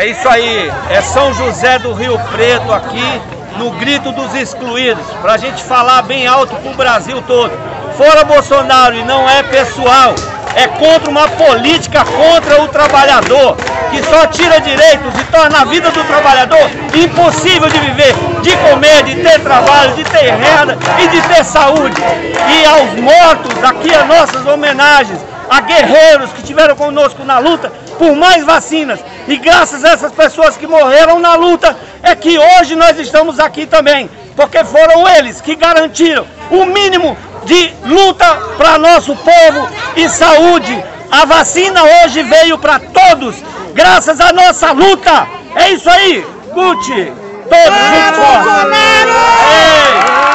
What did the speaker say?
É isso aí, é São José do Rio Preto aqui no Grito dos Excluídos, pra gente falar bem alto pro Brasil todo. Fora Bolsonaro, e não é pessoal, é contra uma política contra o trabalhador, que só tira direitos e torna a vida do trabalhador impossível de viver, de comer, de ter trabalho, de ter renda e de ter saúde. E aos mortos, aqui as nossas homenagens, a guerreiros que estiveram conosco na luta por mais vacinas. E graças a essas pessoas que morreram na luta é que hoje nós estamos aqui também, porque foram eles que garantiram o mínimo de luta para nosso povo e saúde. A vacina hoje veio para todos, graças à nossa luta. É isso aí, Guti, todos juntos.